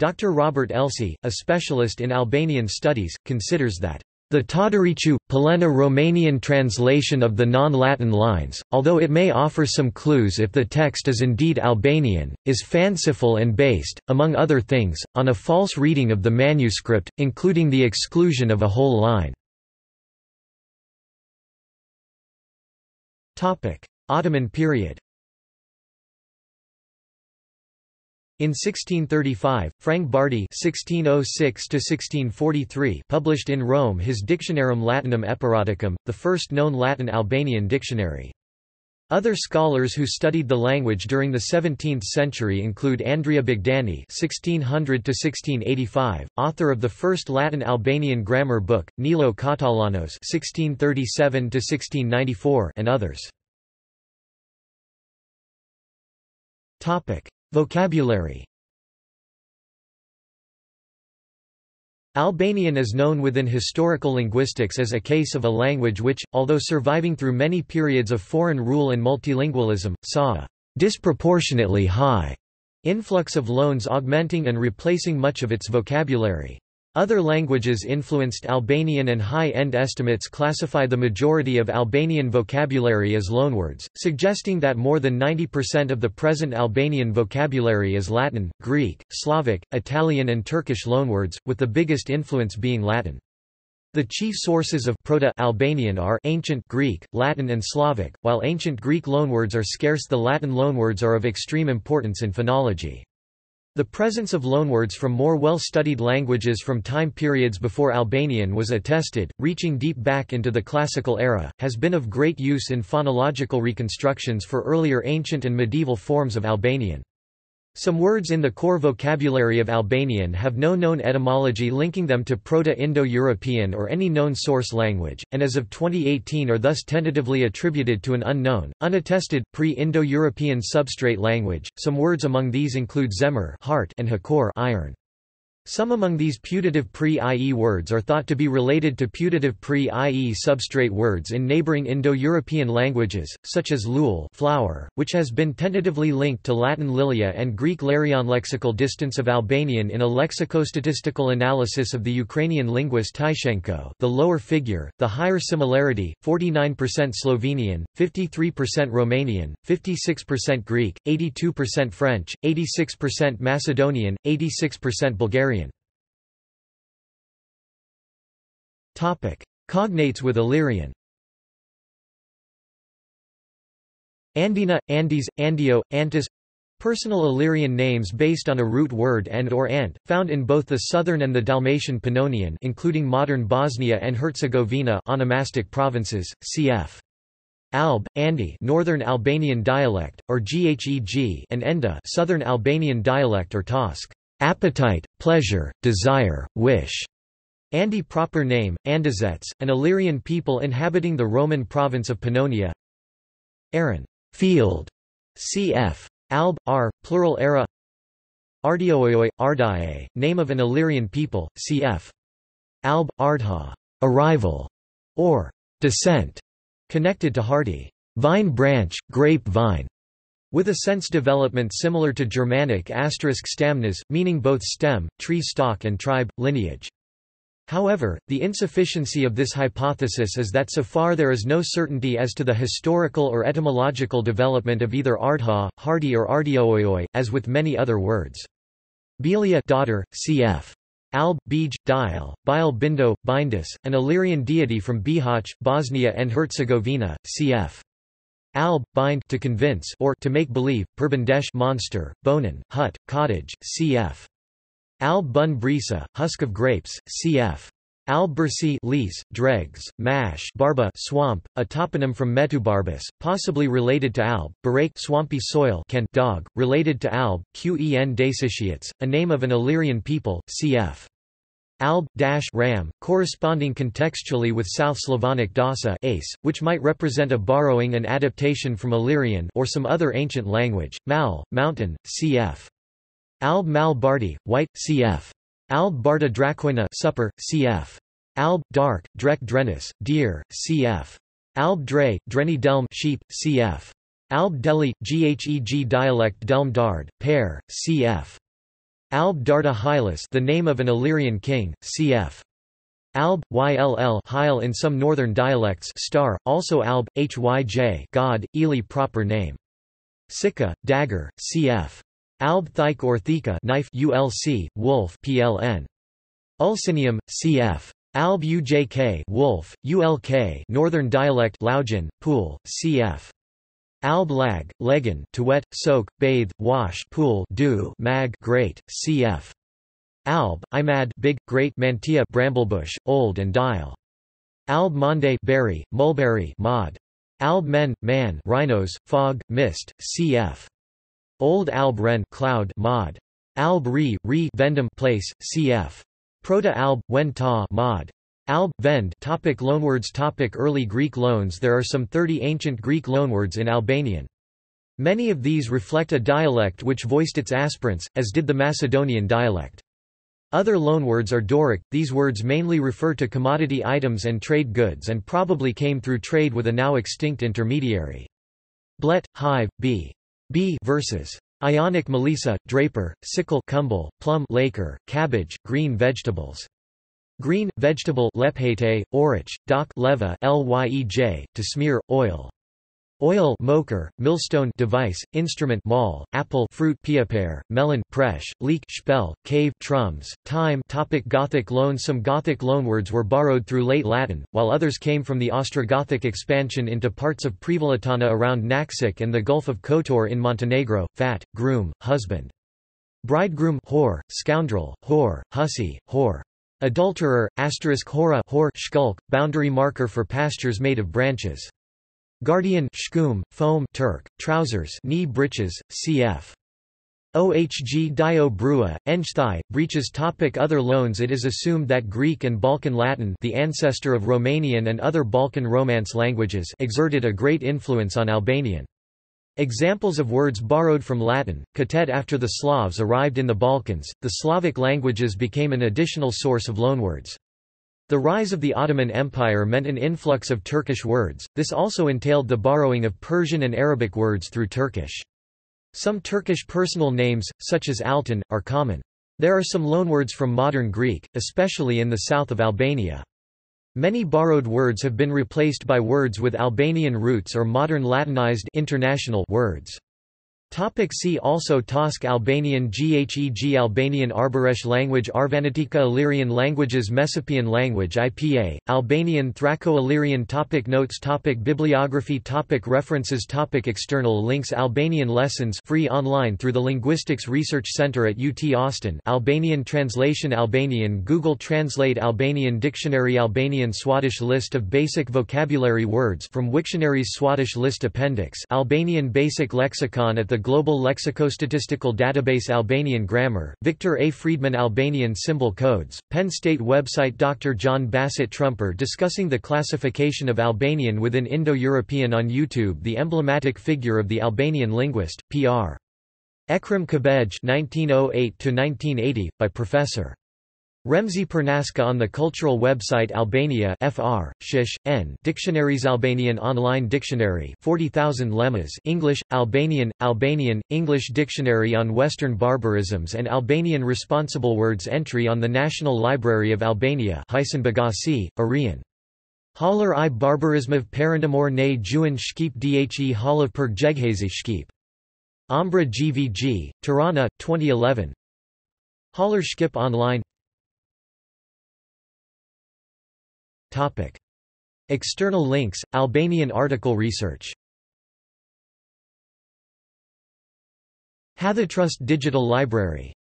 Doctor Robert Elsie, a specialist in Albanian studies, considers that the Todoricu, Palena Romanian translation of the non-Latin lines, although it may offer some clues if the text is indeed Albanian, is fanciful and based, among other things, on a false reading of the manuscript, including the exclusion of a whole line. Ottoman period. In sixteen thirty-five, Frang Bardhi (sixteen oh six to sixteen forty-three) published in Rome his Dictionarum Latinum Epiroticum, the first known Latin Albanian dictionary. Other scholars who studied the language during the seventeenth century include Andrea Bigdani (sixteen hundred to sixteen eighty-five), author of the first Latin Albanian grammar book, Nilo Catalanos (sixteen thirty-seven to sixteen ninety-four), and others. Topic: Vocabulary. Albanian is known within historical linguistics as a case of a language which, although surviving through many periods of foreign rule and multilingualism, saw a disproportionately high influx of loans augmenting and replacing much of its vocabulary. Other languages influenced Albanian, and high-end estimates classify the majority of Albanian vocabulary as loanwords, suggesting that more than ninety percent of the present Albanian vocabulary is Latin, Greek, Slavic, Italian and Turkish loanwords, with the biggest influence being Latin. The chief sources of Proto-Albanian are ancient Greek, Latin and Slavic, while ancient Greek loanwords are scarce. The Latin loanwords are of extreme importance in phonology. The presence of loanwords from more well-studied languages from time periods before Albanian was attested, reaching deep back into the classical era, has been of great use in phonological reconstructions for earlier ancient and medieval forms of Albanian. Some words in the core vocabulary of Albanian have no known etymology linking them to Proto-Indo-European or any known source language, and as of twenty eighteen are thus tentatively attributed to an unknown, unattested, pre-Indo-European substrate language. Some words among these include zemër (heart) and hakor (iron). Some among these putative pre-I E words are thought to be related to putative pre-I E substrate words in neighboring Indo-European languages, such as lule flower, which has been tentatively linked to Latin lilia and Greek larion. Lexical distance of Albanian in a lexicostatistical analysis of the Ukrainian linguist Tyshenko: the lower figure, the higher similarity, forty-nine percent Slovenian, fifty-three percent Romanian, fifty-six percent Greek, eighty-two percent French, eighty-six percent Macedonian, eighty-six percent Bulgarian. Topic: Cognates with Illyrian. Andina, Andes, Andio, Antis. Personal Illyrian names based on a root word and or and, found in both the southern and the Dalmatian Pannonian including modern Bosnia and Herzegovina onomastic provinces, cf. Alb, Andi northern Albanian dialect, or Gheg and Enda southern Albanian dialect or Tosk, appetite, pleasure, desire, wish. Andi proper name, Andizets, an Illyrian people inhabiting the Roman province of Pannonia. Aran, field, cf. Alb, R, plural era. Ardioioi, Ardae, name of an Illyrian people, cf. Alb, Ardha, arrival, or descent, connected to Hardy, vine branch, grape vine, with a sense development similar to Germanic asterisk stamnas, meaning both stem, tree stock and tribe, lineage. However, the insufficiency of this hypothesis is that so far there is no certainty as to the historical or etymological development of either Ardha, Hardy or Ardioioi, as with many other words. Belia daughter, cf. Alb, Bij, Dial, Bile Bindo, Bindus, an Illyrian deity from Bihać, Bosnia and Herzegovina, cf. Alb, bind to convince or to make believe, Perbandesh monster, Bonin, hut, cottage, cf. Alb bun brisa, husk of grapes, cf. Alb bursi, lees, dregs, mash, barba, swamp, a toponym from Metubarbus, possibly related to alb, barake, swampy soil, can, dog, related to alb, qen dasiciates, a name of an Illyrian people, cf. Alb, dash, ram, corresponding contextually with South Slavonic dasa, ace, which might represent a borrowing and adaptation from Illyrian or some other ancient language, mal, mountain, cf. Alb mal bardi, white, cf. Alb barda draquina, supper, cf. Alb, dark, drek drenis, deer, cf. Alb dre, dreni delm, sheep, cf. Alb deli, Gheg dialect delm dard, pear, cf. Alb darda hylus, the name of an Illyrian king, cf. Alb, yll, hyl in some northern dialects, star, also alb, hyj, god, Eli proper name. Sika, dagger, cf. Alb thike or thika knife ulc, wolf pln. Ulcinium, cf. Alb ujk wolf, ulk northern dialect Laugin, pool, cf. Alb lag, legan to wet, soak, bathe, wash pool dew mag great, cf. Alb, imad big, great mantia bramblebush, old and dial. Alb monde berry, mulberry mod. Alb men, man rhinos, fog, mist, cf. Old Alb Ren cloud mod. Alb Re, Re Vendum place, cf. Proto Alb, Wen Ta mod. Alb, Vend. Topic loanwords. Topic early Greek loans. There are some thirty ancient Greek loanwords in Albanian. Many of these reflect a dialect which voiced its aspirants, as did the Macedonian dialect. Other loanwords are Doric. These words mainly refer to commodity items and trade goods and probably came through trade with a now extinct intermediary. Blet, hive, b. B versus Ionic Melissa, Draper, Sickle, Cumble, Plum, Laker, Cabbage, Green Vegetables. Green, Vegetable, Lephete, Orich, Doc, Leva, Lyej, to smear, Oil. Oil, Moker, Millstone, Device, Instrument, Maul, Apple, Fruit, Piapair, Melon, Presh, Leek, Spell, Cave, Trums, Time. Topic Gothic loans. Some Gothic loanwords were borrowed through late Latin, while others came from the Ostrogothic expansion into parts of Prevalitana around Naksik and the Gulf of Kotor in Montenegro. Fat, groom, husband. Bridegroom, whore, scoundrel, whore, hussy, whore. Adulterer, asterisk hora, whore, shkulk, boundary marker for pastures made of branches. Guardian, shkum, foam, Turk, trousers, knee breeches, cf. Ohg dio brua, enchthai, breeches. Topic other loans. It is assumed that Greek and Balkan Latin, the ancestor of Romanian and other Balkan Romance languages, exerted a great influence on Albanian. Examples of words borrowed from Latin, katet. After the Slavs arrived in the Balkans, the Slavic languages became an additional source of loanwords. The rise of the Ottoman Empire meant an influx of Turkish words. This also entailed the borrowing of Persian and Arabic words through Turkish. Some Turkish personal names, such as Altan, are common. There are some loanwords from modern Greek, especially in the south of Albania. Many borrowed words have been replaced by words with Albanian roots or modern Latinized international words. Topic see also Tosk Albanian Gheg Albanian Arbëreshë language Arvanitika Illyrian languages Mesopian language I P A, Albanian Thraco-Illyrian topic Notes topic Bibliography topic References topic External links Albanian lessons free online through the Linguistics Research Center at U T Austin Albanian translation Albanian Google Translate Albanian Dictionary Albanian Swadesh List of basic vocabulary words from Wiktionary's Swadesh List Appendix Albanian Basic Lexicon at the Global Lexicostatistical Database Albanian Grammar, Victor A. Friedman Albanian Symbol Codes, Penn State website Doctor John Bassett Trumper discussing the classification of Albanian within Indo-European on YouTube The emblematic figure of the Albanian linguist, P R Ekrem Kabej nineteen oh eight to nineteen eighty, by Professor Remzi Pernaska on the cultural website Albania F R, Shish, N. Dictionaries Albanian Online Dictionary forty thousand lemmas English, Albanian, Albanian, English Dictionary on Western Barbarisms and Albanian Responsible Words Entry on the National Library of Albania Heisenbagasi, Arian. Haller I Barbarismov Perandamor ne Juan Shqip dhe Halov per Gjeghazi Shqip. Ombra G V G, Tirana, twenty eleven Haller Shqip Online Topic. External links, Albanian article research Hathitrust Digital Library